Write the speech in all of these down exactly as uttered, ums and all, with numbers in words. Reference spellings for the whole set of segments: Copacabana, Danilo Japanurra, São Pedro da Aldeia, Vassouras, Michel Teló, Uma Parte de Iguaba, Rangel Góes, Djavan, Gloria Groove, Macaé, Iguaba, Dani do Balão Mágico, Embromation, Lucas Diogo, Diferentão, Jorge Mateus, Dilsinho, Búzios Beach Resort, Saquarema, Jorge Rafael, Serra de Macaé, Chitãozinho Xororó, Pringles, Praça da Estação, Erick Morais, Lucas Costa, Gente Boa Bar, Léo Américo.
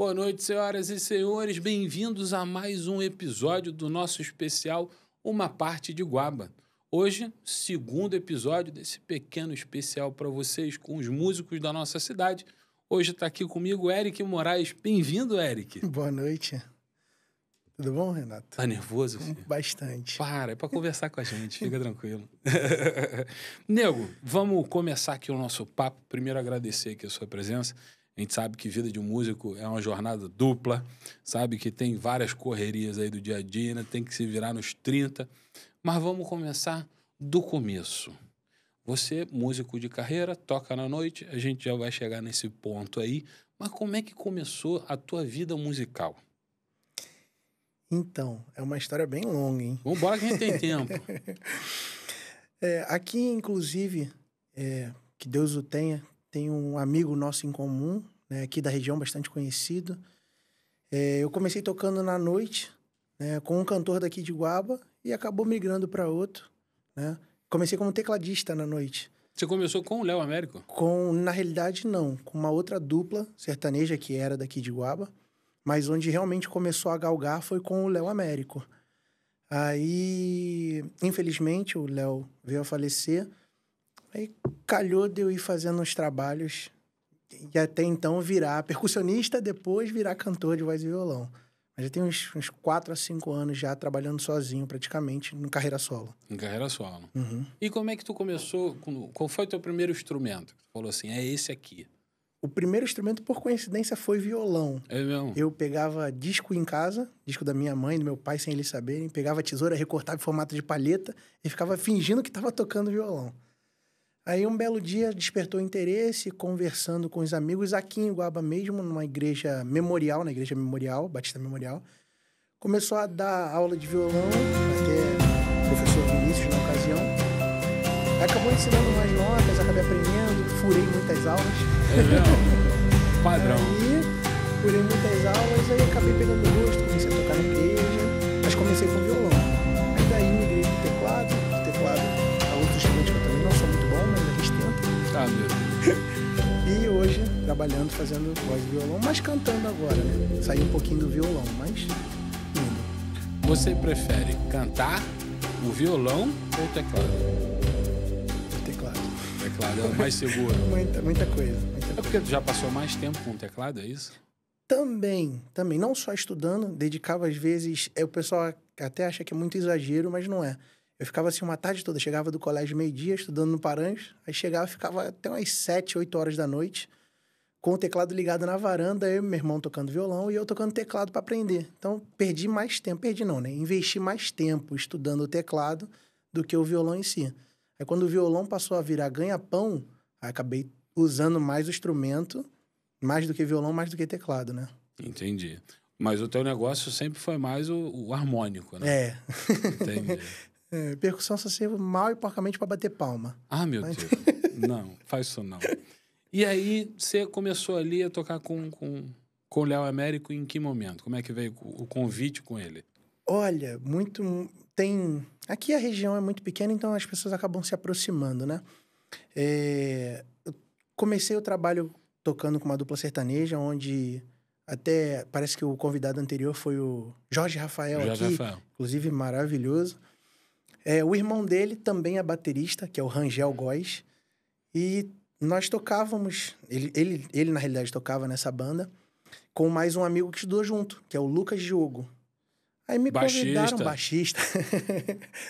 Boa noite, senhoras e senhores. Bem-vindos a mais um episódio do nosso especial Uma Parte de Iguaba. Hoje, segundo episódio desse pequeno especial para vocês com os músicos da nossa cidade. Hoje está aqui comigo Erick Morais. Bem-vindo, Erick. Boa noite. Tudo bom, Renato? Tá nervoso, filho? Bastante. Para, é para conversar com a gente, fica tranquilo. Nego, vamos começar aqui o nosso papo. Primeiro, agradecer aqui a sua presença. A gente sabe que vida de um músico é uma jornada dupla, sabe que tem várias correrias aí do dia a dia, né? Tem que se virar nos trinta. Mas vamos começar do começo. Você, músico de carreira, toca na noite, a gente já vai chegar nesse ponto aí. Mas como é que começou a tua vida musical? Então, é uma história bem longa, hein? Vambora que a gente tem tempo. É, aqui, inclusive, é, que Deus o tenha, tem um amigo nosso em comum, né, aqui da região, bastante conhecido. É, eu comecei tocando na noite, né, com um cantor daqui de Iguaba e acabou migrando para outro. Né? Comecei como tecladista na noite. Você começou com o Léo Américo? Com, na realidade, não. Com uma outra dupla sertaneja que era daqui de Iguaba, mas onde realmente começou a galgar foi com o Léo Américo. Aí, infelizmente, o Léo veio a falecer. Aí calhou de eu ir fazendo uns trabalhos e até então virar percussionista, depois virar cantor de voz e violão. Mas já tem uns, uns quatro a cinco anos já trabalhando sozinho praticamente, em carreira solo. Em carreira solo. Uhum. E como é que tu começou? Qual foi o teu primeiro instrumento? Tu falou assim, é esse aqui. O primeiro instrumento, por coincidência, foi violão. É mesmo? Eu pegava disco em casa, disco da minha mãe, do meu pai, sem eles saberem. Pegava a tesoura, recortava em formato de palheta e ficava fingindo que estava tocando violão. Aí um belo dia despertou interesse, conversando com os amigos aqui em Iguaba mesmo, numa igreja memorial, na igreja memorial, Batista Memorial. Começou a dar aula de violão, até o professor Vinícius na ocasião. Acabou ensinando umas notas, acabei aprendendo, furei muitas aulas. É mesmo? Padrão. Aí, furei muitas aulas, aí acabei pegando gosto, comecei a tocar na igreja, mas comecei com violão. Aí daí migrei pro teclado, do teclado a outros instrumentos que eu também não sou muito bom, mas a gente tenta. Ah, meu Deus. E hoje, trabalhando, fazendo voz de violão, mas cantando agora, né? Saí um pouquinho do violão, mas indo. Você prefere cantar o violão ou o teclado? Teclado, é mais seguro. Muita, muita coisa. Muita coisa. É porque tu já passou mais tempo com o teclado, é isso? Também, também. Não só estudando, dedicava às vezes... É, o pessoal até acha que é muito exagero, mas não é. Eu ficava assim uma tarde toda, chegava do colégio meio-dia, estudando no Paranhos, aí chegava e ficava até umas sete, oito horas da noite, com o teclado ligado na varanda, eu e meu irmão tocando violão e eu tocando teclado para aprender. Então, perdi mais tempo. Perdi não, né? Investi mais tempo estudando o teclado do que o violão em si. Aí quando o violão passou a virar ganha-pão, acabei usando mais o instrumento, mais do que violão, mais do que teclado, né? Entendi. Mas o teu negócio sempre foi mais o, o harmônico, né? É. Entendi. É, percussão só serve mal e porcamente para bater palma. Ah, meu Mas... Deus. Não, faz isso não. E aí você começou ali a tocar com, com, com o Léo Américo em que momento? Como é que veio o convite com ele? Olha, muito... Tem... Aqui a região é muito pequena, então as pessoas acabam se aproximando, né? É... Eu comecei o trabalho tocando com uma dupla sertaneja, onde até parece que o convidado anterior foi o Jorge Rafael Jorge aqui, Rafael. Inclusive maravilhoso. É, o irmão dele também é baterista, que é o Rangel Góes. E nós tocávamos, ele, ele, ele na realidade tocava nessa banda, com mais um amigo que estudou junto, que é o Lucas Diogo. Aí me baixista. Convidaram, baixista,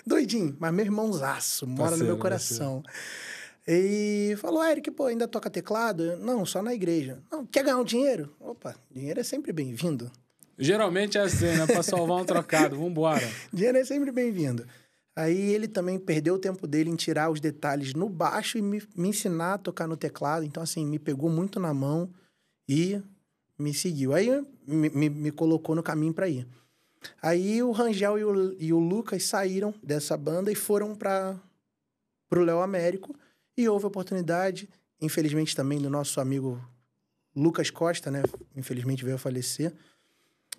doidinho, mas meu irmãozaço, mora no meu coração. E falou, Erick, pô, ainda toca teclado? Eu, não, só na igreja. Não, quer ganhar um dinheiro? Opa, dinheiro é sempre bem-vindo. Geralmente é assim, né? Pra salvar um trocado, vambora. Dinheiro é sempre bem-vindo. Aí ele também perdeu o tempo dele em tirar os detalhes no baixo e me, me ensinar a tocar no teclado. Então, assim, me pegou muito na mão e me seguiu. Aí me, me, me colocou no caminho pra ir. Aí o Rangel e o, e o Lucas saíram dessa banda e foram para o Léo Américo. E houve a oportunidade, infelizmente também, do nosso amigo Lucas Costa, né? Infelizmente veio a falecer.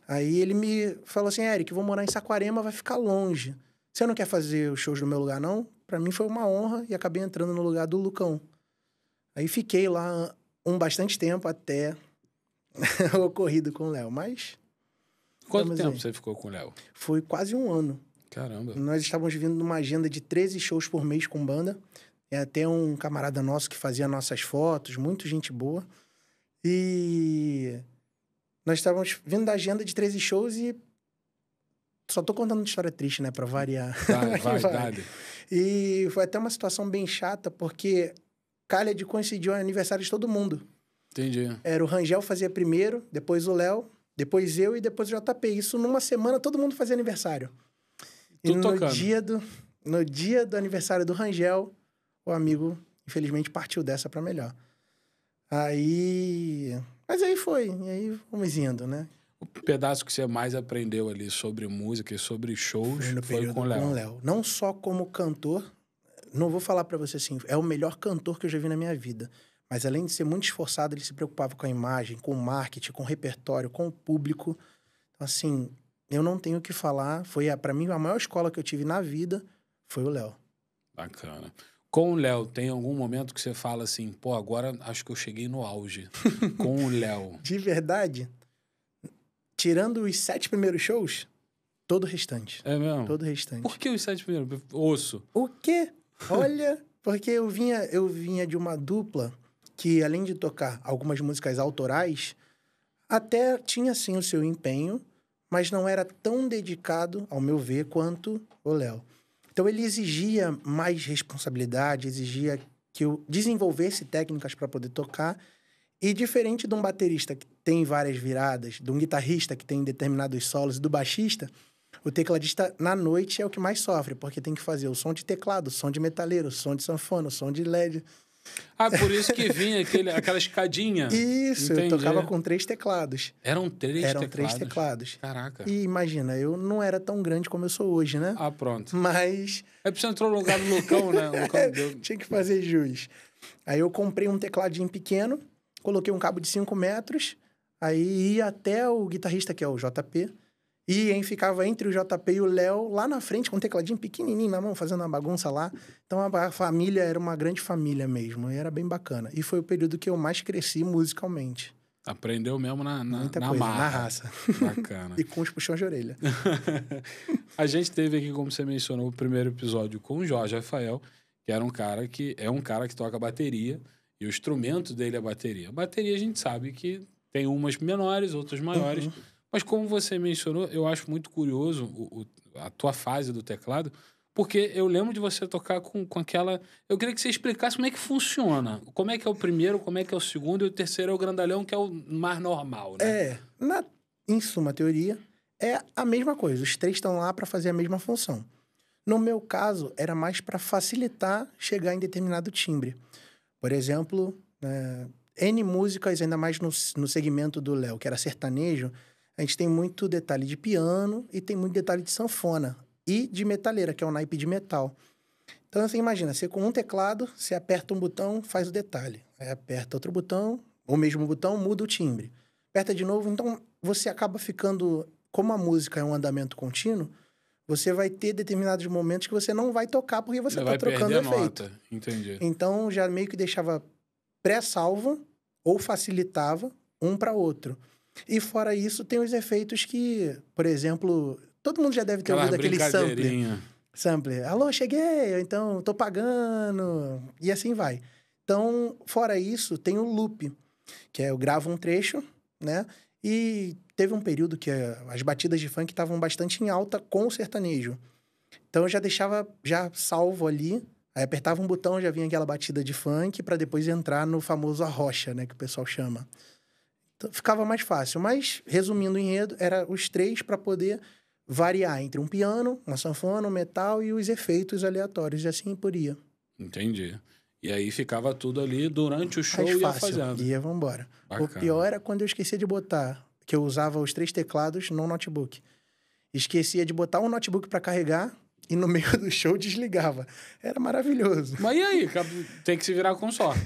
Aí ele me falou assim, Erick, vou morar em Saquarema, vai ficar longe. Você não quer fazer os shows no meu lugar, não? Para mim foi uma honra e acabei entrando no lugar do Lucão. Aí fiquei lá um bastante tempo até ocorrido com o Léo, mas... Quanto tempo aí. Você ficou com o Léo? Foi quase um ano. Caramba. Nós estávamos vivendo numa agenda de treze shows por mês com banda. É até um camarada nosso que fazia nossas fotos, muito gente boa. E nós estávamos vindo da agenda de treze shows e... Só tô contando uma história triste, né? Pra variar. Vai, vai, vai. E foi até uma situação bem chata, porque calha de coincidir o aniversário de todo mundo. Entendi. Era o Rangel fazia primeiro, depois o Léo, depois eu e depois o J P. Isso numa semana todo mundo fazia aniversário. E no dia, do, no dia do aniversário do Rangel, o amigo, infelizmente, partiu dessa pra melhor. Aí... Mas aí foi. E aí vamos indo, né? O pedaço que você mais aprendeu ali sobre música e sobre shows foi, no foi com o Léo. Léo. Não só como cantor, não vou falar pra você assim, é o melhor cantor que eu já vi na minha vida. Mas além de ser muito esforçado, ele se preocupava com a imagem, com o marketing, com o repertório, com o público. Então, assim, eu não tenho o que falar. Foi, a, pra mim, a maior escola que eu tive na vida foi o Léo. Bacana. Com o Léo, tem algum momento que você fala assim, pô, agora acho que eu cheguei no auge. Com o Léo. De verdade... Tirando os sete primeiros shows, todo o restante. É mesmo? Todo o restante. Por que os sete primeiros? Osso. O quê? Olha, porque eu vinha, eu vinha de uma dupla que, além de tocar algumas músicas autorais, até tinha, sim, o seu empenho, mas não era tão dedicado, ao meu ver, quanto o Léo. Então, ele exigia mais responsabilidade, exigia que eu desenvolvesse técnicas para poder tocar. E diferente de um baterista que tem várias viradas, de um guitarrista que tem determinados solos e do baixista, o tecladista, na noite, é o que mais sofre, porque tem que fazer o som de teclado, o som de metaleiro, o som de sanfona, o som de L E D. Ah, por isso que vinha aquele, aquela escadinha. Isso, entendi. Eu tocava com três teclados. Eram três Eram teclados? Eram três teclados. Caraca. E imagina, eu não era tão grande como eu sou hoje, né? Ah, pronto. Mas... É porque você entrou no lugar do Lucão, né? Lucão deu... Tinha que fazer jus. Aí eu comprei um tecladinho pequeno, coloquei um cabo de cinco metros, aí ia até o guitarrista, que é o J P, e aí ficava entre o J P e o Léo, lá na frente, com um tecladinho pequenininho na mão, fazendo uma bagunça lá. Então, a família era uma grande família mesmo, e era bem bacana. E foi o período que eu mais cresci musicalmente. Aprendeu mesmo na, na, Muita na coisa, marra. Na raça. Bacana. E com os puxões de orelha. A gente teve aqui, como você mencionou, o primeiro episódio com o Jorge Rafael, que era um cara que é um cara que toca bateria, e o instrumento dele é a bateria. A bateria a gente sabe que tem umas menores, outras maiores. Uhum. Mas como você mencionou, eu acho muito curioso o, o, a tua fase do teclado, porque eu lembro de você tocar com, com aquela... Eu queria que você explicasse como é que funciona. Como é que é o primeiro, como é que é o segundo, e o terceiro é o grandalhão, que é o mais normal, né? É, na, em suma, a teoria é a mesma coisa. Os três estão lá para fazer a mesma função. No meu caso, era mais para facilitar chegar em determinado timbre. Por exemplo, é, N músicas, ainda mais no, no segmento do Léo, que era sertanejo, a gente tem muito detalhe de piano e tem muito detalhe de sanfona e de metaleira, que é o naipe de metal. Então, você imagina, você com um teclado, você aperta um botão, faz o detalhe. Aí aperta outro botão, o mesmo botão, muda o timbre. Aperta de novo, então você acaba ficando... Como a música é um andamento contínuo, você vai ter determinados momentos que você não vai tocar porque você está trocando efeito. Nota. Entendi. Então, já meio que deixava pré-salva ou facilitava um para outro. E fora isso, tem os efeitos que, por exemplo, todo mundo já deve ter ouvido aquele sampler. Sampler. Alô, cheguei! Então, tô pagando! E assim vai. Então, fora isso, tem o loop, que é eu gravo um trecho, né? E teve um período que as batidas de funk estavam bastante em alta com o sertanejo. Então, eu já deixava, já salvo ali, aí apertava um botão, já vinha aquela batida de funk para depois entrar no famoso arrocha, né, que o pessoal chama. Então, ficava mais fácil. Mas, resumindo o enredo, era os três para poder variar entre um piano, uma sanfona, um metal e os efeitos aleatórios, e assim por ia. Entendi. E aí ficava tudo ali durante o show e ia fazendo. Ia, vambora. Bacana. O pior era quando eu esquecia de botar, que eu usava os três teclados no notebook. Esquecia de botar um notebook para carregar e no meio do show desligava. Era maravilhoso. Mas e aí? Tem que se virar com sorte.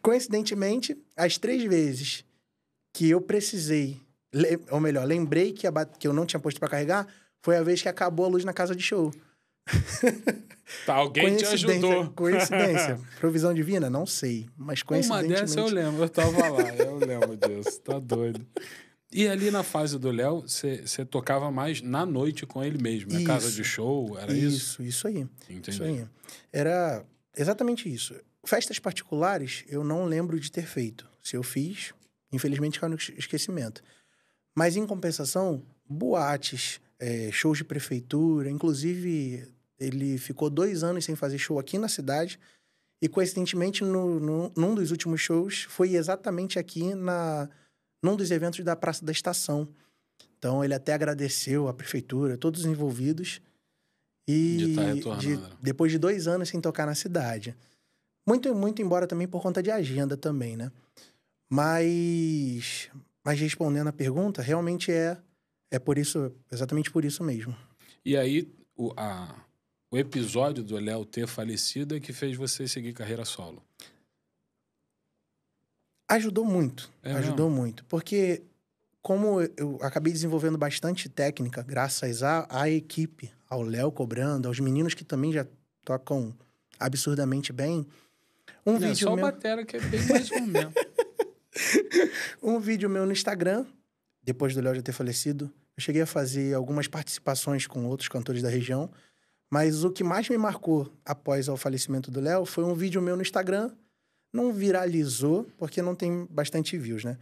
Coincidentemente, as três vezes que eu precisei, ou melhor, lembrei que, a, que eu não tinha posto para carregar, foi a vez que acabou a luz na casa de show. Tá, alguém te ajudou. Coincidência. Provisão divina? Não sei. Mas coincidentemente... Uma dessa eu lembro. Eu tava lá. Eu lembro disso. Tá doido. E ali na fase do Léo, você tocava mais na noite com ele mesmo. Na casa de show, era isso? Isso, isso aí. Entendi. Isso aí. Era exatamente isso. Festas particulares, eu não lembro de ter feito. Se eu fiz, infelizmente, caiu no esquecimento. Mas, em compensação, boates, é, shows de prefeitura, inclusive... Ele ficou dois anos sem fazer show aqui na cidade. E, coincidentemente, no, no, num dos últimos shows, foi exatamente aqui, na, num dos eventos da Praça da Estação. Então, ele até agradeceu a prefeitura, todos os envolvidos. E de tá retornando, de, né? Depois de dois anos sem tocar na cidade. Muito, muito embora também por conta de agenda também, né? Mas, mas respondendo a pergunta, realmente é, é por isso, exatamente por isso mesmo. E aí, o, a... O episódio do Léo ter falecido é que fez você seguir carreira solo. Ajudou muito. É ajudou mesmo? muito. Porque como eu acabei desenvolvendo bastante técnica, graças à, à equipe, ao Léo cobrando, aos meninos que também já tocam absurdamente bem. Um Não, vídeo só meu... batera que é bem mais ou menos. Um vídeo meu no Instagram, depois do Léo já ter falecido, eu cheguei a fazer algumas participações com outros cantores da região. Mas o que mais me marcou após o falecimento do Léo foi um vídeo meu no Instagram. Não viralizou, porque não tem bastante views, né?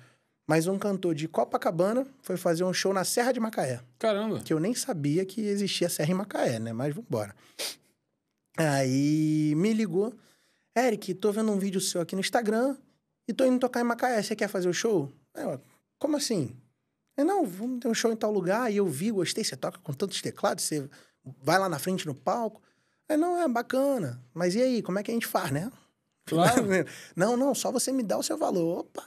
Mas um cantor de Copacabana foi fazer um show na Serra de Macaé. Caramba! Que eu nem sabia que existia Serra em Macaé, né? Mas vambora. Aí me ligou. Erick, tô vendo um vídeo seu aqui no Instagram e tô indo tocar em Macaé. Você quer fazer o show? Eu, como assim? Eu, não, vamos ter um show em tal lugar. E eu vi, gostei. Você toca com tantos teclados, você... Vai lá na frente no palco. Aí, não, é bacana. Mas e aí, como é que a gente faz, né? Claro. Não, não, só você me dá o seu valor. Opa,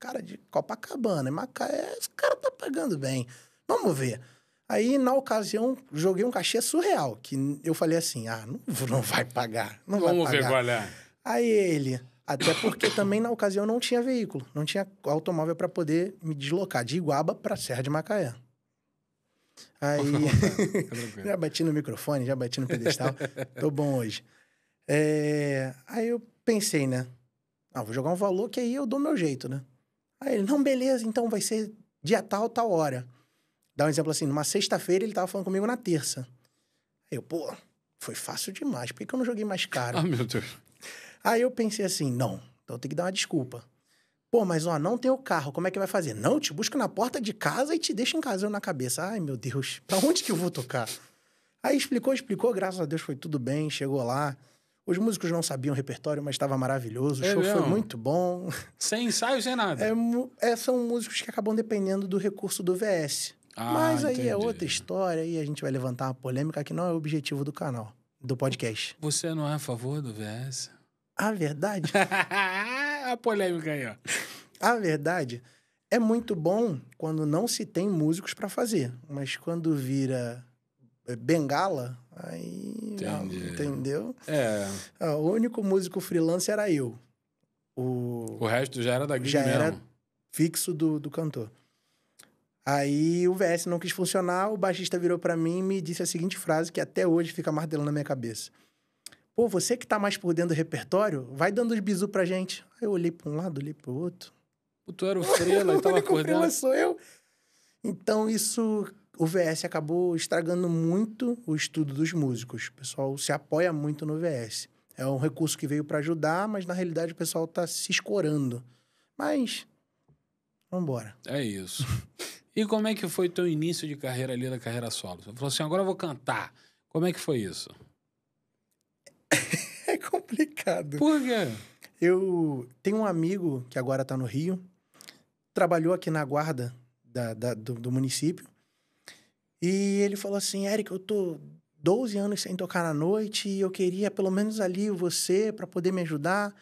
cara de Copacabana, Macaé, esse cara tá pagando bem. Vamos ver. Aí, na ocasião, joguei um cachê surreal, que eu falei assim, ah, não, não vai pagar, não Vamos vai pagar. Vamos ver qual é. Aí ele, até porque também na ocasião não tinha veículo, não tinha automóvel para poder me deslocar de Iguaba para Serra de Macaé. Aí, já bati no microfone, já bati no pedestal, tô bom hoje. É... Aí eu pensei, né? Ah, vou jogar um valor que aí eu dou meu jeito, né? Aí ele, não, beleza, então vai ser dia tal, tal hora. Dá um exemplo assim, numa sexta-feira ele tava falando comigo na terça. Aí eu, pô, foi fácil demais, por que que eu não joguei mais caro? Ah, meu Deus. Aí eu pensei assim, não, então tem que dar uma desculpa. Pô, mas ó, não tem o carro, como é que vai fazer? Não, eu te busco na porta de casa e te deixo em casa, eu na cabeça. Ai, meu Deus, pra onde que eu vou tocar? Aí explicou, explicou, graças a Deus foi tudo bem, chegou lá. Os músicos não sabiam o repertório, mas estava maravilhoso, o show foi muito bom. Sem ensaio, sem nada. É, é, são músicos que acabam dependendo do recurso do V S. Ah, mas aí entendi. É outra história e a gente vai levantar uma polêmica que não é o objetivo do canal, do podcast. Você não é a favor do V S? A verdade... A polêmica aí, ó. A verdade é muito bom quando não se tem músicos para fazer, mas quando vira bengala, aí... Entendi. Entendeu? É. Ah, o único músico freelance era eu. O, o resto já era da gig mesmo. Já era fixo do, do cantor. Aí o V S não quis funcionar, o baixista virou para mim e me disse a seguinte frase que até hoje fica martelando na minha cabeça. Pô, você que tá mais por dentro do repertório, vai dando os bisu pra gente. Aí eu olhei pra um lado, olhei pro outro. Pô, tu era o Frela e tava acordando. O Frela sou eu. Então isso, o V S acabou estragando muito o estudo dos músicos. O pessoal se apoia muito no V S. É um recurso que veio pra ajudar, mas na realidade o pessoal tá se escorando. Mas, vambora. É isso. E como é que foi teu início de carreira ali, da carreira solo? Você falou assim, agora eu vou cantar. Como é que foi isso? É complicado. Por quê? Eu tenho um amigo que agora está no Rio, trabalhou aqui na guarda da, da, do, do município, e ele falou assim, Erick, eu tô doze anos sem tocar na noite e eu queria pelo menos ali você para poder me ajudar,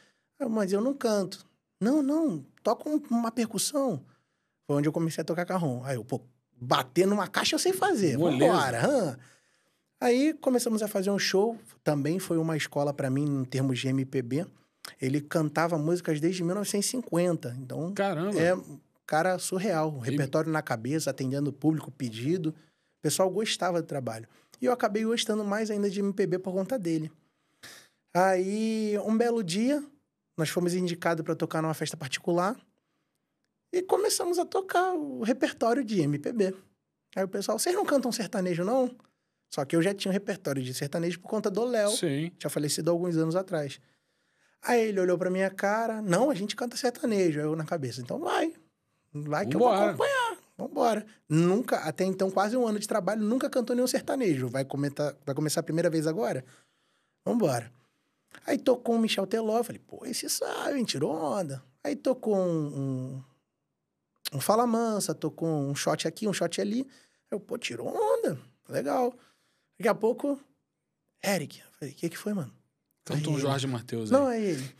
mas eu não canto. Não, não, toco uma percussão. Foi onde eu comecei a tocar carrom. Aí eu, pô, bater numa caixa eu sei fazer, vambora, hã? Aí começamos a fazer um show, também foi uma escola para mim em termos de M P B. Ele cantava músicas desde mil novecentos e cinquenta, então Caramba. É um cara surreal, um repertório na cabeça, atendendo o público, pedido. O pessoal gostava do trabalho. E eu acabei gostando mais ainda de M P B por conta dele. Aí, um belo dia, nós fomos indicados para tocar numa festa particular e começamos a tocar o repertório de M P B. Aí o pessoal, vocês não cantam sertanejo, não? Só que eu já tinha um repertório de sertanejo por conta do Léo. Sim. Tinha falecido há alguns anos atrás. Aí ele olhou pra minha cara, não, a gente canta sertanejo. Aí eu na cabeça, então vai. Vai que Vambora. eu vou acompanhar. Vambora. Nunca, até então, quase um ano de trabalho, nunca cantou nenhum sertanejo. Vai, comentar, vai começar a primeira vez agora? Vambora. Aí tocou um Michel Teló, eu falei, pô, esse sabe, hein, tirou onda. Aí tocou um, um, um Fala Mansa, tocou um shot aqui, um shot ali. Eu, pô, tirou onda, legal. Daqui a pouco, Erick. Eu falei, o que que foi, mano? Cantou um Jorge Mateus, né? Não, aí ele.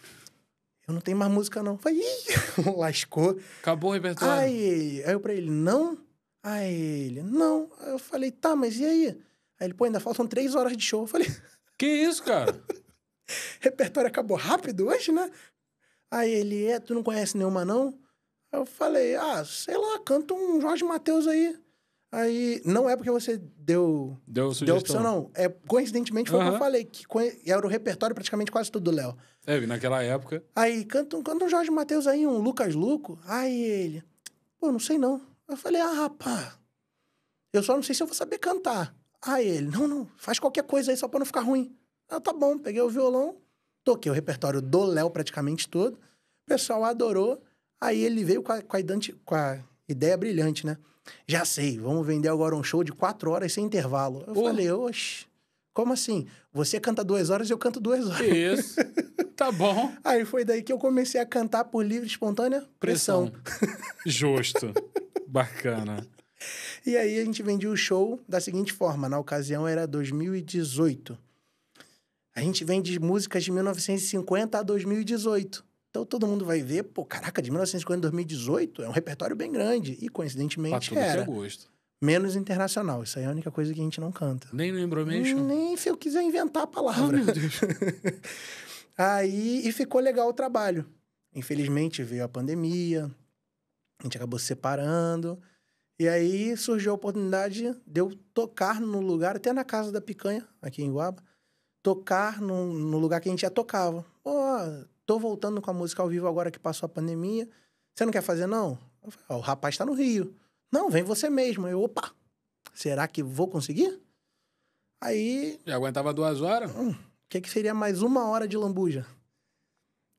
Eu não tenho mais música, não. Eu falei, ih, lascou. Acabou o repertório. Aí, aí eu pra ele, não. Aí ele, não. Aí eu falei, tá, mas e aí? Aí ele, pô, ainda faltam três horas de show. Eu falei... Que isso, cara? Repertório acabou rápido hoje, né? Aí ele, é, tu não conhece nenhuma, não? Aí eu falei, ah, sei lá, canta um Jorge Mateus aí. Aí, não é porque você deu... Deu sugestão. Deu opção, não. É, coincidentemente, foi o uhum. que eu falei, que era o repertório praticamente quase tudo do Léo. É, naquela época... Aí, canta um, canta um Jorge Mateus aí, um Lucas Luco. Aí ele... Pô, não sei não. Eu falei, ah, rapaz, eu só não sei se eu vou saber cantar. Aí ele, não, não, faz qualquer coisa aí só pra não ficar ruim. Ah, tá bom, peguei o violão, toquei o repertório do Léo praticamente todo. O pessoal adorou. Aí ele veio com a, com a, idante, com a ideia brilhante, né? Já sei, vamos vender agora um show de quatro horas sem intervalo. Eu Porra. falei, oxe, como assim? Você canta duas horas e eu canto duas horas. Isso, tá bom. Aí foi daí que eu comecei a cantar por livre, espontânea pressão. pressão. Justo, bacana. E aí a gente vendia o show da seguinte forma, na ocasião era dois mil e dezoito. A gente vende músicas de mil novecentos e cinquenta a dois mil e dezoito. Então, todo mundo vai ver, pô, caraca, de mil novecentos e cinquenta a dois mil e dezoito, é um repertório bem grande. E, coincidentemente, era. Pra todo seu gosto. Menos internacional. Isso aí é a única coisa que a gente não canta. Nem no Embromation? Nem se eu quiser inventar a palavra. Oh, meu Deus. Aí, e ficou legal o trabalho. Infelizmente, veio a pandemia, a gente acabou se separando. E aí, surgiu a oportunidade de eu tocar no lugar, até na Casa da Picanha, aqui em Iguaba, tocar no, no lugar que a gente já tocava. Pô... Oh, tô voltando com a música ao vivo agora que passou a pandemia. Você não quer fazer, não? Eu falei, ó, o rapaz tá no Rio. Não, vem você mesmo. Eu, opa, será que vou conseguir? Aí... Já aguentava duas horas? O hum, que que seria mais uma hora de lambuja?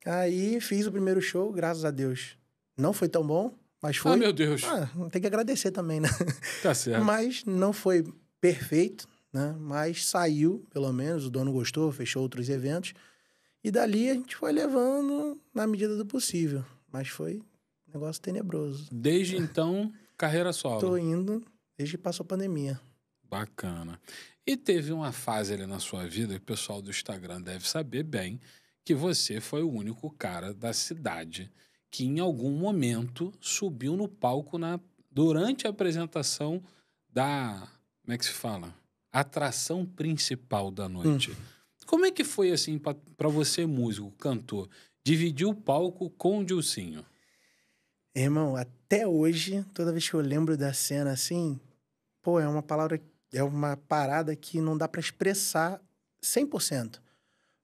Aí fiz o primeiro show, graças a Deus. Não foi tão bom, mas foi... Ah, meu Deus! Ah, tem que agradecer também, né? Tá certo. Mas não foi perfeito, né? Mas saiu, pelo menos, o dono gostou, fechou outros eventos. E dali a gente foi levando na medida do possível. Mas foi um negócio tenebroso. Desde então, carreira solo. Tô indo desde que passou a pandemia. Bacana. E teve uma fase ali na sua vida, que o pessoal do Instagram deve saber bem, que você foi o único cara da cidade que em algum momento subiu no palco na, durante a apresentação da... Como é que se fala? Atração principal da noite. Hum. Como é que foi, assim, para você, músico, cantor, dividir o palco com o Dilsinho? Irmão, até hoje, toda vez que eu lembro da cena, assim, pô, é uma palavra, é uma parada que não dá para expressar cem por cento.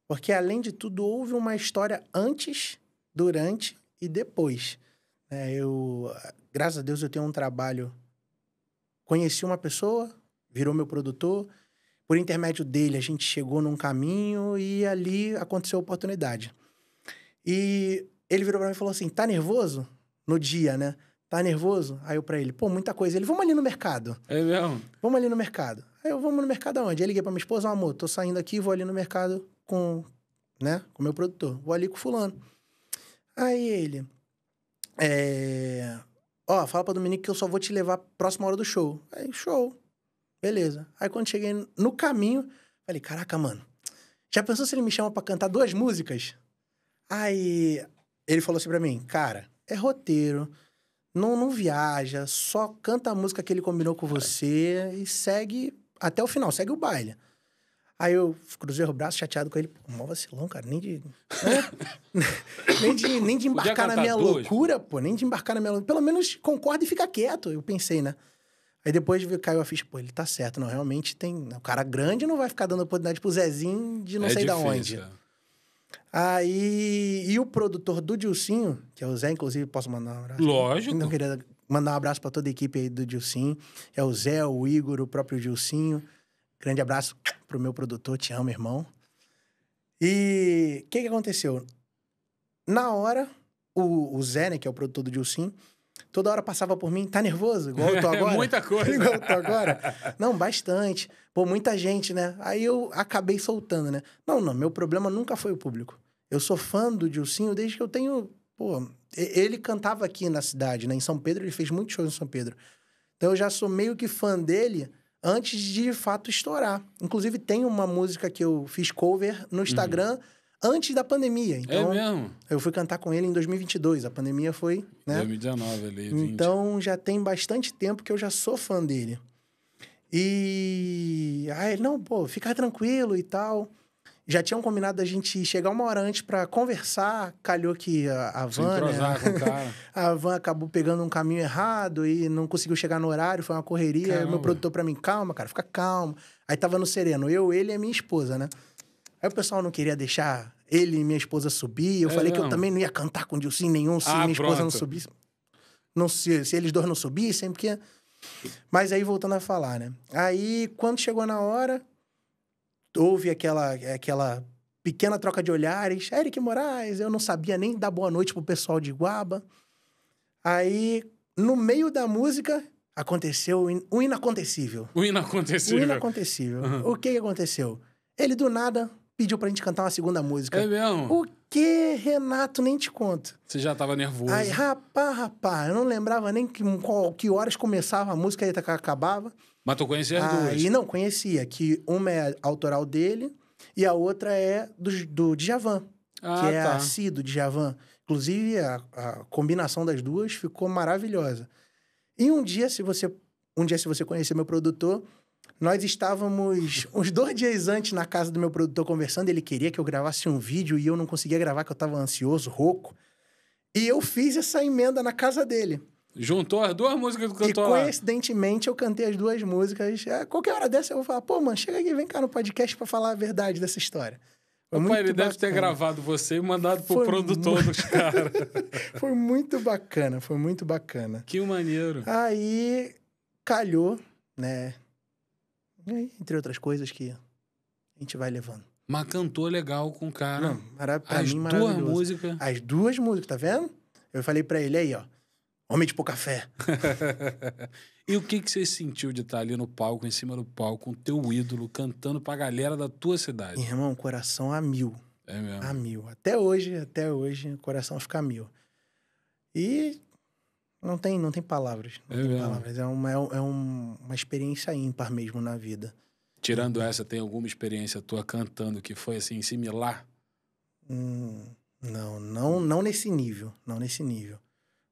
Porque, além de tudo, houve uma história antes, durante e depois. É, eu, graças a Deus, eu tenho um trabalho... Conheci uma pessoa, virou meu produtor... Por intermédio dele, a gente chegou num caminho e ali aconteceu a oportunidade. E ele virou pra mim e falou assim, tá nervoso? No dia, né? Tá nervoso? Aí eu pra ele, pô, muita coisa. Ele, vamos ali no mercado. É mesmo? Vamos ali no mercado. Aí eu, vamos no mercado aonde? Aí liguei pra minha esposa, amor, tô saindo aqui, vou ali no mercado com, né, com o meu produtor. Vou ali com o fulano. Aí ele, é... ó, fala pra Dominique que eu só vou te levar próxima hora do show. Aí, show. Beleza. Aí, quando cheguei no caminho, falei, caraca, mano, já pensou se ele me chama pra cantar duas músicas? Aí, ele falou assim pra mim, cara, é roteiro, não, não viaja, só canta a música que ele combinou com você e segue até o final, segue o baile. Aí, eu cruzei o braço chateado com ele, pô, mó vacilão, cara, nem de... nem, de nem de embarcar na minha duas, loucura, pô, nem de embarcar na minha loucura. Pelo menos concorda e fica quieto, eu pensei, né? Aí depois caiu a ficha, pô, ele tá certo. Não, realmente tem... O cara grande não vai ficar dando oportunidade pro Zezinho de não é sei difícil, da onde. É. Aí... E o produtor do Dilsinho, que é o Zé, inclusive, posso mandar um abraço? Lógico. Então, queria mandar um abraço pra toda a equipe aí do Dilsinho. É o Zé, o Igor, o próprio Dilsinho. Grande abraço pro meu produtor. Te amo, irmão. E... O que que aconteceu? Na hora, o, o Zé, né, que é o produtor do Dilsinho, toda hora passava por mim, tá nervoso? Igual eu tô agora? Muita coisa. Igual eu tô agora? Não, bastante. Pô, muita gente, né? Aí eu acabei soltando, né? Não, não, meu problema nunca foi o público. Eu sou fã do Dilsinho desde que eu tenho... Pô, ele cantava aqui na cidade, né? Em São Pedro, ele fez muitos shows em São Pedro. Então eu já sou meio que fã dele antes de, de fato, estourar. Inclusive, tem uma música que eu fiz cover no Instagram... Uhum. Antes da pandemia. Então, é mesmo? Eu fui cantar com ele em dois mil e vinte e dois. A pandemia foi... Né? dois mil e dezenove ali, vinte. Então, já tem bastante tempo que eu já sou fã dele. E... Aí ele, não, pô, fica tranquilo e tal. Já tinham combinado a gente chegar uma hora antes pra conversar. Calhou que a, a van... Né? Com o cara. A van acabou pegando um caminho errado e não conseguiu chegar no horário. Foi uma correria. Caramba. Aí meu produtor pra mim, calma, cara, fica calmo. Aí tava no sereno. Eu, ele e a minha esposa, né? Aí o pessoal não queria deixar ele e minha esposa subir. Eu é, falei não. que eu também não ia cantar com o Dilsinho nenhum se ah, minha esposa pronto. não subisse. Não, se, se eles dois não subissem, porque... Mas aí, voltando a falar, né? Aí, quando chegou na hora, houve aquela, aquela pequena troca de olhares. Erick Morais, eu não sabia nem dar boa noite pro pessoal de Iguaba. Aí, no meio da música, aconteceu o, in... o inacontecível. O inacontecível. O inacontecível. Uhum. O que que aconteceu? Ele, do nada... Pediu pra gente cantar uma segunda música. É mesmo? O que, Renato? Nem te conto. Você já tava nervoso. Aí, rapaz, rapaz, eu não lembrava nem que, qual, que horas começava a música e acabava. Mas tu conhecia as duas? Aí não, conhecia. Que uma é autoral dele e a outra é do, do Djavan. Ah, que é tá. a Si do Djavan. Inclusive, a, a combinação das duas ficou maravilhosa. E um dia, se você, um dia, se você conhecer meu produtor... Nós estávamos uns dois dias antes na casa do meu produtor conversando. Ele queria que eu gravasse um vídeo e eu não conseguia gravar, que eu estava ansioso, rouco. E eu fiz essa emenda na casa dele. Juntou as duas músicas do cantor lá. E coincidentemente eu cantei as duas músicas. A qualquer hora dessa eu vou falar, pô, mano, chega aqui, vem cá no podcast para falar a verdade dessa história. Foi Opa, ele bacana. Deve ter gravado você e mandado pro foi produtor muito... dos caras. Foi muito bacana, foi muito bacana. Que maneiro. Aí calhou, né... Entre outras coisas que a gente vai levando. Mas cantou legal com o cara. Não, mara... pra As mim, maravilhoso. duas músicas. As duas músicas, tá vendo? Eu falei pra ele aí, ó. Homem de pouca fé. E o que que você sentiu de estar ali no palco, em cima do palco, com o teu ídolo, cantando pra galera da tua cidade? Irmão, coração a mil. É mesmo? A mil. Até hoje, até hoje, o coração fica a mil. E... Não tem, não tem palavras. Não é, tem palavras. é uma, é um, uma experiência ímpar mesmo na vida. Tirando essa, tem alguma experiência tua cantando que foi assim, similar? Hum, não, não, não nesse nível. Não nesse nível.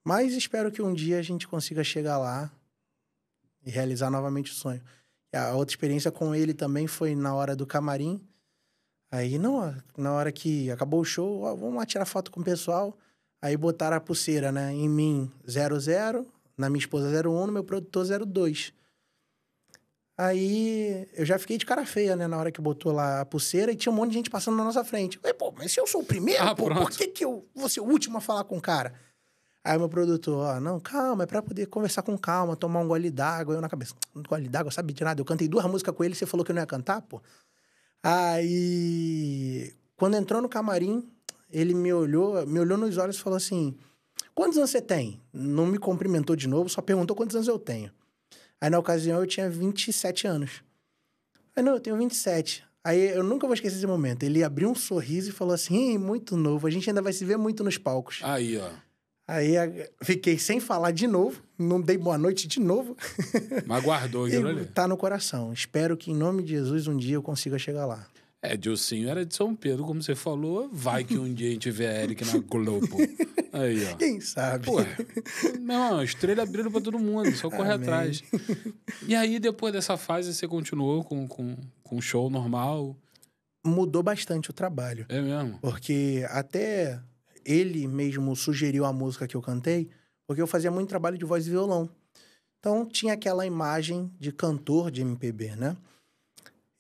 Mas espero que um dia a gente consiga chegar lá e realizar novamente o sonho. A outra experiência com ele também foi na hora do camarim. Aí, não, na hora que acabou o show, ó, vamos lá tirar foto com o pessoal... Aí botaram a pulseira, né? Em mim, zero zero, na minha esposa, zero um, no meu produtor, zero dois. Aí, eu já fiquei de cara feia, né? Na hora que botou lá a pulseira e tinha um monte de gente passando na nossa frente. Eu, pô, mas se eu sou o primeiro, ah, pô, por que que eu vou ser o último a falar com o cara? Aí, meu produtor, ó, não, calma, é pra poder conversar com calma, tomar um gole d'água. Eu na cabeça, um gole d'água, sabe de nada. Eu cantei duas músicas com ele, você falou que eu não ia cantar, pô. Aí, quando entrou no camarim... Ele me olhou, me olhou nos olhos e falou assim, quantos anos você tem? Não me cumprimentou de novo, só perguntou quantos anos eu tenho. Aí, na ocasião, eu tinha vinte e sete anos. Aí, não, eu tenho vinte e sete. Aí, eu nunca vou esquecer esse momento. Ele abriu um sorriso e falou assim, muito novo, a gente ainda vai se ver muito nos palcos. Aí, ó. Aí, fiquei sem falar de novo, não dei boa noite de novo. Mas guardou, aquilo ali. Tá no coração. Espero que, em nome de Jesus, um dia eu consiga chegar lá. É, Dilsinho era de São Pedro, como você falou. Vai que um dia a gente vê a Erick na Globo. Aí, ó. Quem sabe? Pô, não, estrela brilha pra todo mundo, só correr Amém. atrás. E aí, depois dessa fase, você continuou com, com, com show normal? Mudou bastante o trabalho. É mesmo? Porque até ele mesmo sugeriu a música que eu cantei, porque eu fazia muito trabalho de voz e violão. Então, tinha aquela imagem de cantor de M P B, né?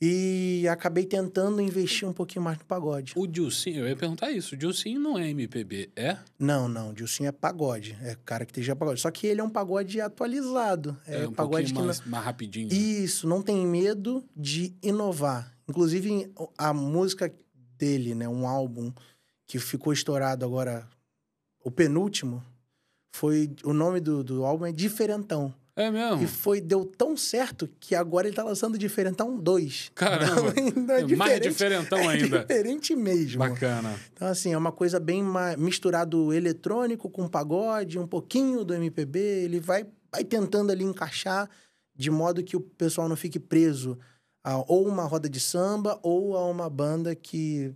E acabei tentando investir um pouquinho mais no pagode. O Dilsinho, eu ia perguntar isso, o Dilsinho não é M P B, é? Não, não, o Dilsinho é pagode, é cara que esteja pagode. Só que ele é um pagode atualizado. É, é um pagode que mais, não... mais rapidinho. Isso, não tem medo de inovar. Inclusive, a música dele, né, um álbum que ficou estourado agora, o penúltimo, foi, o nome do, do álbum é Diferentão. É mesmo? E foi, deu tão certo que agora ele tá lançando Diferentão dois. Caramba! Então, é é mais diferentão ainda. É diferente mesmo. Bacana. Então, assim, é uma coisa bem misturado eletrônico com pagode, um pouquinho do M P B. Ele vai, vai tentando ali encaixar de modo que o pessoal não fique preso a ou uma roda de samba ou a uma banda que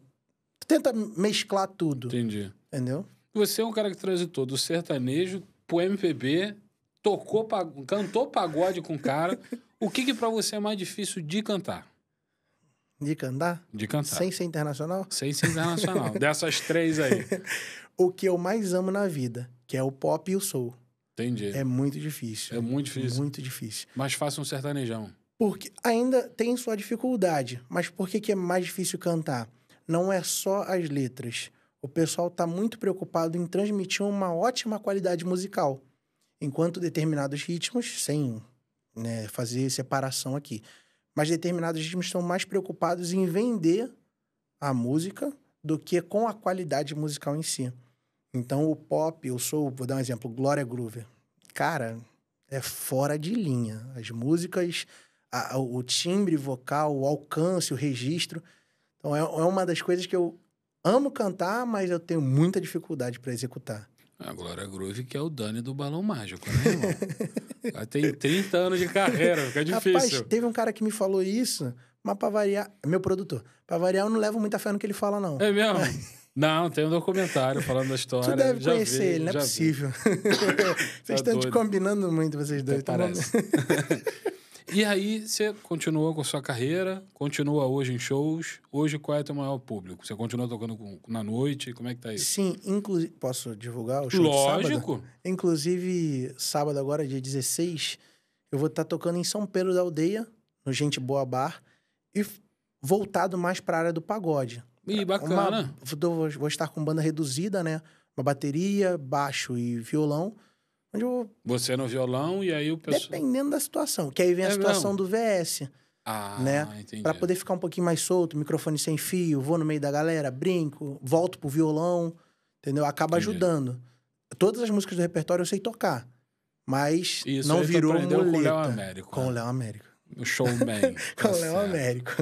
tenta mesclar tudo. Entendi. Entendeu? Você é um cara que transitou do sertanejo pro M P B... Tocou, cantou pagode com o cara. O que que pra você é mais difícil de cantar? De cantar? De cantar. Sem ser internacional? Sem ser internacional. Dessas três aí. O que eu mais amo na vida, que é o pop e o soul. Entendi. É muito difícil. É muito difícil. Muito difícil. Mas faça um sertanejão. Porque ainda tem sua dificuldade. Mas por que que é mais difícil cantar? Não é só as letras. O pessoal tá muito preocupado em transmitir uma ótima qualidade musical. Enquanto determinados ritmos, sem né, fazer separação aqui, mas determinados ritmos estão mais preocupados em vender a música do que com a qualidade musical em si. Então, o pop, eu sou, vou dar um exemplo, Gloria Groove. Cara, é fora de linha. As músicas, a, a, o timbre vocal, o alcance, o registro. Então, é, é uma das coisas que eu amo cantar, mas eu tenho muita dificuldade para executar. A Gloria Groove, que é o Dani do Balão Mágico, né, irmão? Ela tem trinta anos de carreira, fica difícil. Rapaz, teve um cara que me falou isso, mas pra variar... Meu produtor. Pra variar, eu não levo muita fé no que ele fala, não. É mesmo? Mas... Não, tem um documentário falando da história. Tu deve já conhecer vi, ele, não é possível. Vocês estão te combinando muito, vocês dois. Então parece. E aí, você continuou com a sua carreira, continua hoje em shows. Hoje, qual é o teu maior público? Você continua tocando com, na noite? Como é que tá isso? Sim, inclusive... Posso divulgar o show Lógico. de sábado? Inclusive, sábado agora, dia dezesseis, eu vou estar tá tocando em São Pedro da Aldeia, no Gente Boa Bar, e voltado mais para a área do pagode. Ih, bacana! Uma, vou estar com banda reduzida, né? Uma bateria, baixo e violão. Onde eu... Você no violão e aí o pessoal... Dependendo da situação. Que aí vem a é situação mesmo? do V S. Ah, né? Entendi. Pra poder ficar um pouquinho mais solto, microfone sem fio, vou no meio da galera, brinco, volto pro violão, entendeu? Acaba entendi. ajudando. Todas as músicas do repertório eu sei tocar, mas isso, não virou muleta. Com o Léo Américo. Com o Léo Américo. O showman. Com o Léo Américo.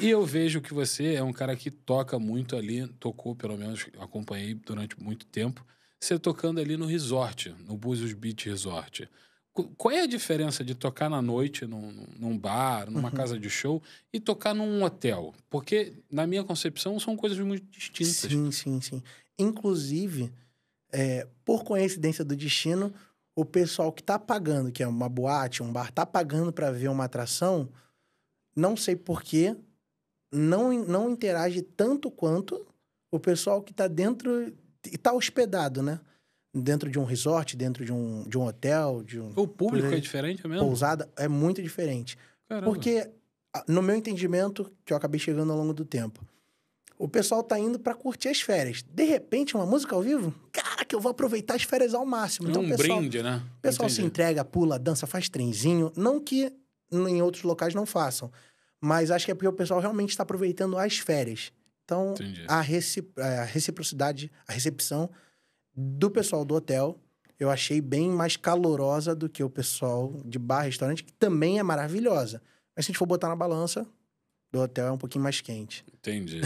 E eu vejo que você é um cara que toca muito ali, tocou pelo menos, acompanhei durante muito tempo, você tocando ali no resort, no Búzios Beach Resort. Qual é a diferença de tocar na noite, num, num bar, numa uhum. casa de show, e tocar num hotel? Porque, na minha concepção, são coisas muito distintas. Sim, sim, sim. Inclusive, é, por coincidência do destino, o pessoal que tá pagando, que é uma boate, um bar, tá pagando para ver uma atração, não sei por quê, não, não interage tanto quanto o pessoal que tá dentro... E tá hospedado, né? Dentro de um resort, dentro de um, de um hotel, de um... O público é diferente mesmo? Pousada é muito diferente. Caramba. Porque, no meu entendimento, que eu acabei chegando ao longo do tempo, o pessoal tá indo pra curtir as férias. De repente, uma música ao vivo, caraca, eu vou aproveitar as férias ao máximo. É então, um pessoal, brinde, né? O pessoal entendi. se entrega, pula, dança, faz trenzinho. Não que em outros locais não façam, mas acho que é porque o pessoal realmente está aproveitando as férias. Então, a, recipro- a reciprocidade, a recepção do pessoal do hotel, eu achei bem mais calorosa do que o pessoal de bar, restaurante, que também é maravilhosa. Mas se a gente for botar na balança, do hotel é um pouquinho mais quente. Entendi.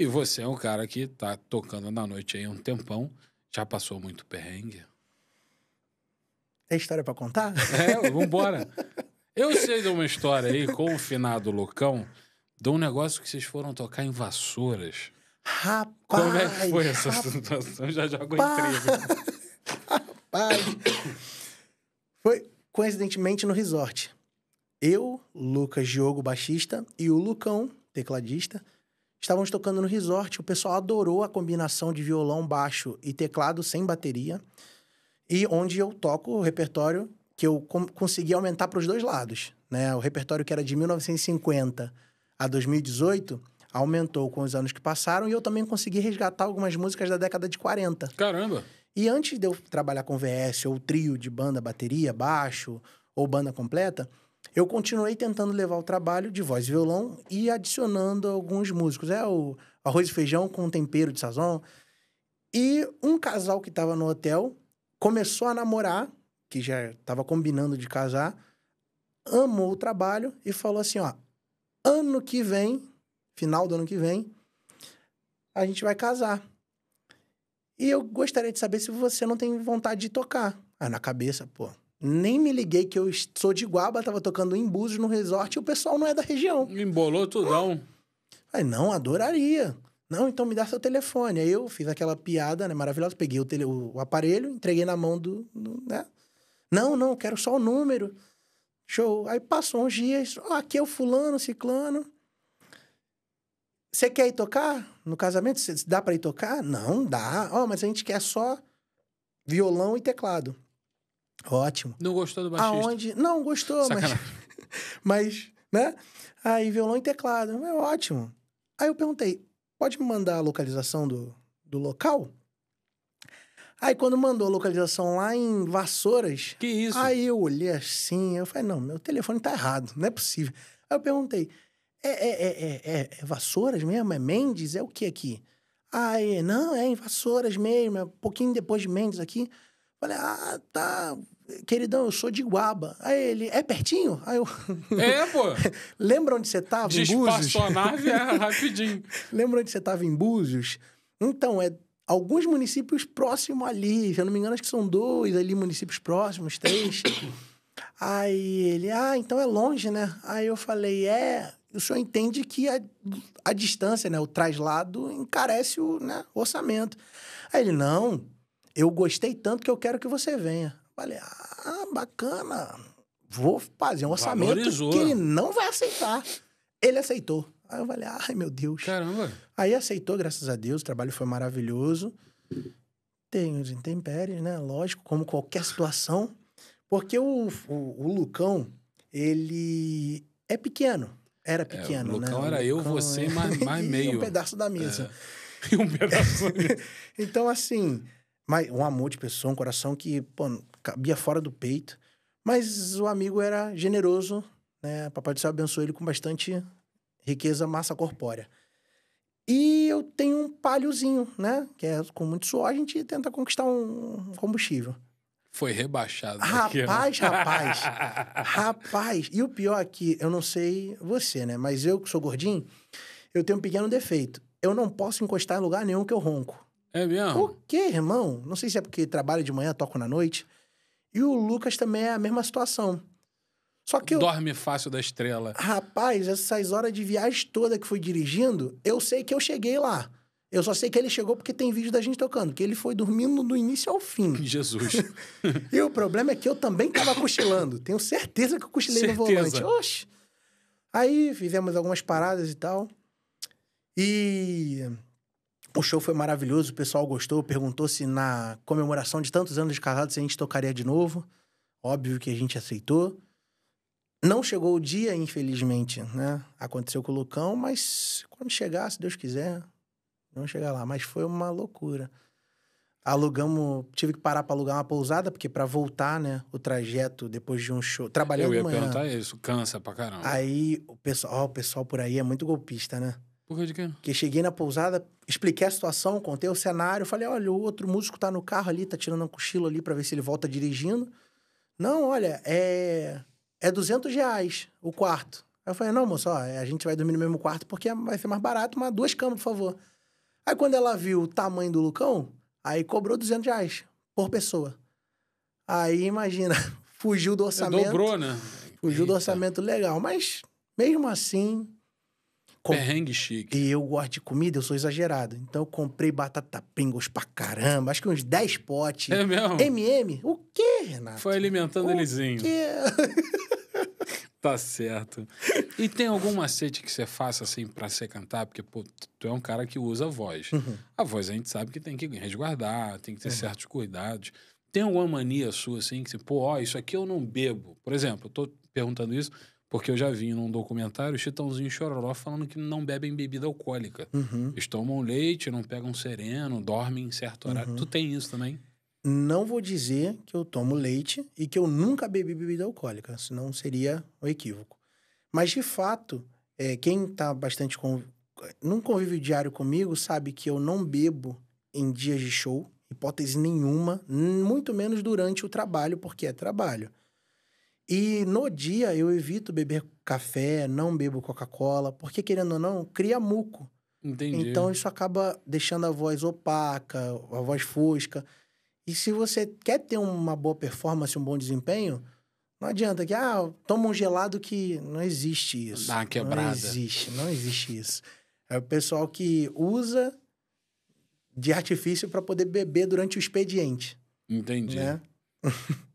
E você é um cara que tá tocando na noite aí há um tempão, já passou muito perrengue? É história pra contar? É, vambora. Eu sei de uma história aí com o finado Lucão... Deu um negócio que vocês foram tocar em Vassouras. Rapaz! Como é que foi essa rapaz, situação? Já jogou intriga. Rapaz! Foi, coincidentemente, no resort. Eu, Lucas Diogo, baixista, e o Lucão, tecladista, estávamos tocando no resort. O pessoal adorou a combinação de violão, baixo e teclado sem bateria. E onde eu toco o repertório que eu consegui aumentar para os dois lados, né? O repertório que era de mil novecentos e cinquenta a dois mil e dezoito aumentou com os anos que passaram, e eu também consegui resgatar algumas músicas da década de quarenta. Caramba! E antes de eu trabalhar com V S, ou trio de banda, bateria, baixo, ou banda completa, eu continuei tentando levar o trabalho de voz e violão e adicionando alguns músicos. É o arroz e feijão com tempero de sazon. E um casal que estava no hotel começou a namorar, que já estava combinando de casar, amou o trabalho e falou assim, ó, ano que vem, final do ano que vem, a gente vai casar. E eu gostaria de saber se você não tem vontade de tocar. Ah, na cabeça, pô. Nem me liguei que eu sou de Iguaba, tava tocando em Búzios, no resort, e o pessoal não é da região. Embolou tudão. Aí, não, adoraria. Não, então me dá seu telefone. Aí eu fiz aquela piada, né, maravilhosa, peguei o, tele, o aparelho, entreguei na mão do... do né? Não, não, quero só o número. Show. Aí passou uns dias, oh, aqui é o fulano, ciclano. Você quer ir tocar no casamento? Cê, dá pra ir tocar? Não, dá. Ó, oh, mas a gente quer só violão e teclado. Ótimo. Não gostou do baixista? Aonde? Não, gostou, mas... mas, né? Aí violão e teclado. É ótimo. Aí eu perguntei, pode me mandar a localização do, do local? Aí quando mandou a localização lá em Vassouras... Que isso? Aí eu olhei assim, eu falei, não, meu telefone tá errado, não é possível. Aí eu perguntei... É, é, é, é, é, é Vassouras mesmo? É Mendes? É o que aqui? Ah, é, não, é em Vassouras mesmo, é um pouquinho depois de Mendes aqui. Falei, ah, tá, queridão, eu sou de Iguaba. Aí ele, é pertinho? Aí eu... É, pô! Lembra onde você tava em Búzios? Despassou a nave, é rapidinho. Lembra onde você tava em Búzios? Então, é alguns municípios próximos ali, se eu não me engano, acho que são dois ali, municípios próximos, três. Aí ele, ah, então é longe, né? Aí eu falei, é... o senhor entende que a, a distância, né, o traslado, encarece o, né, orçamento. Aí ele, não, eu gostei tanto que eu quero que você venha. Falei, ah, bacana, vou fazer um orçamento. Valorizou. Que ele não vai aceitar. Ele aceitou. Aí eu falei, ai, meu Deus. Caramba. Aí aceitou, graças a Deus, o trabalho foi maravilhoso. Tem os intempéries, né, lógico, como qualquer situação. Porque o, o, o Lucão, ele é pequeno. Era pequeno, é, o Lucão, né? Era eu, Lucão, você, é... mais, mais meio. E um pedaço da mesa. É. E um pedaço da mesa. Então, assim, mas um amor de pessoa, um coração que, pô, cabia fora do peito. Mas o amigo era generoso, né? Papai do Céu abençoou ele com bastante riqueza, massa corpórea. E eu tenho um palhozinho, né? Que é com muito suor, a gente tenta conquistar um combustível. Foi rebaixado. Rapaz, daquilo. rapaz, rapaz. E o pior é que, eu não sei você, né? Mas eu, que sou gordinho, eu tenho um pequeno defeito. Eu não posso encostar em lugar nenhum que eu ronco. É mesmo? O quê, irmão? Não sei se é porque trabalho de manhã, toco na noite. E o Lucas também é a mesma situação. Só que eu... Dorme fácil da estrela. Rapaz, essas horas de viagem toda que fui dirigindo, eu sei que eu cheguei lá. Eu só sei que ele chegou porque tem vídeo da gente tocando, que ele foi dormindo do início ao fim. Jesus. E o problema é que eu também tava cochilando. Tenho certeza que eu cochilei certeza. no volante. Oxe. Aí fizemos algumas paradas e tal. E o show foi maravilhoso, o pessoal gostou, perguntou se na comemoração de tantos anos de casado se a gente tocaria de novo. Óbvio que a gente aceitou. Não chegou o dia, infelizmente, né? Aconteceu com o Lucão, mas quando chegar, se Deus quiser... Vamos chegar lá, mas foi uma loucura. Alugamos, tive que parar para alugar uma pousada, porque para voltar, né, o trajeto depois de um show, trabalhando manhã. Eu ia manhã, perguntar isso, cansa pra caramba. Aí o pessoal, ó, o pessoal por aí é muito golpista, né? Por que de quê? Porque cheguei na pousada, expliquei a situação, contei o cenário, falei, olha, o outro músico tá no carro ali, tá tirando um cochilo ali para ver se ele volta dirigindo. Não, olha, é é duzentos reais o quarto. Aí eu falei, não, moço, ó, a gente vai dormir no mesmo quarto porque vai ser mais barato, mas duas camas, por favor. Aí, quando ela viu o tamanho do Lucão, aí cobrou duzentos reais por pessoa. Aí, imagina, fugiu do orçamento. Dobrou, né? Fugiu Eita. do orçamento legal. Mas, mesmo assim... Perrengue chique. E eu gosto de comida, eu sou exagerado. Então, eu comprei batata Pringles pra caramba. Acho que uns dez potes. É mesmo? M e M? O quê, Renato? Foi alimentando o elezinho. O quê? Tá certo. E tem algum macete que você faça, assim, pra você cantar? Porque, pô, tu é um cara que usa a voz. Uhum. A voz a gente sabe que tem que resguardar, tem que ter uhum. certos cuidados. tem alguma mania sua, assim, que você, pô, ó, isso aqui eu não bebo? Por exemplo, eu tô perguntando isso porque eu já vi num documentário o Chitãozinho Xororó falando que não bebem bebida alcoólica. Uhum. Eles tomam leite, não pegam sereno, dormem em certo horário. Uhum. Tu tem isso também? Não vou dizer que eu tomo leite e que eu nunca bebi bebida alcoólica, senão seria um equívoco. Mas, de fato, é, quem tá bastante... Conv... num convívio diário comigo sabe que eu não bebo em dias de show, hipótese nenhuma, muito menos durante o trabalho, porque é trabalho. E no dia eu evito beber café, não bebo Coca-Cola, porque, querendo ou não, cria muco. Entendi. Então isso acaba deixando a voz opaca, a voz fosca. E se você quer ter uma boa performance, um bom desempenho, não adianta que, ah, toma um gelado, que não existe isso. Dá uma quebrada. Não existe, não existe isso. É o pessoal que usa de artifício para poder beber durante o expediente. Entendi. Né?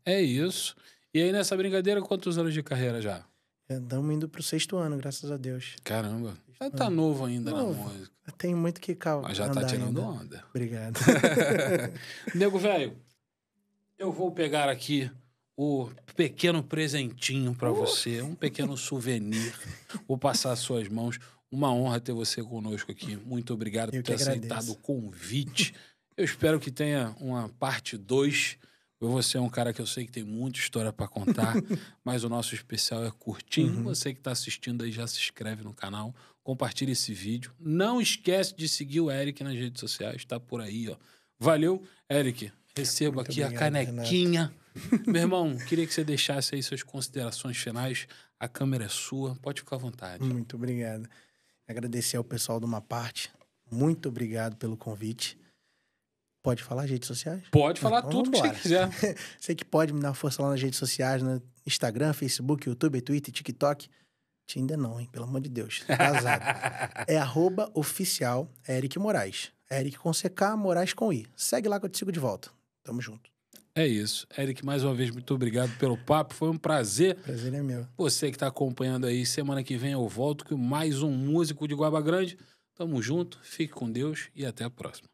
É isso. E aí, nessa brincadeira, quantos anos de carreira já? Estamos indo pro sexto ano, graças a Deus. Caramba. Já tá novo ainda novo. Na música. Tem muito que calma. Mas já tá tirando ainda. Onda. Obrigado. Nego velho, eu vou pegar aqui o pequeno presentinho para uh! você, um pequeno souvenir. Vou passar as suas mãos. Uma honra ter você conosco aqui. Muito obrigado eu por ter agradeço. Aceitado o convite. Eu espero que tenha uma parte dois. Você é um cara que eu sei que tem muita história para contar, mas o nosso especial é curtinho. Uhum. Você que está assistindo aí já se inscreve no canal, compartilha esse vídeo. Não esquece de seguir o Erick nas redes sociais, está por aí, ó. Valeu, Erick. Recebo Muito aqui obrigado, a canequinha. Renato. Meu irmão, queria que você deixasse aí suas considerações finais. A câmera é sua, pode ficar à vontade. Muito obrigado. Agradecer ao pessoal do Uma Parte. Muito obrigado pelo convite. Pode falar redes sociais? Pode falar então, tudo que você quiser. Você que pode me dar força lá nas redes sociais, no Instagram, Facebook, YouTube, Twitter, TikTok. Ainda não, hein? Pelo amor de Deus. Casado. É arroba oficial Erick Morais. Erick com C K, Morais com I. Segue lá que eu te sigo de volta. Tamo junto. É isso. Erick, mais uma vez, muito obrigado pelo papo. Foi um prazer. Prazer é meu. Você que tá acompanhando aí, semana que vem eu volto com mais um músico de Iguaba Grande. Tamo junto, fique com Deus e até a próxima.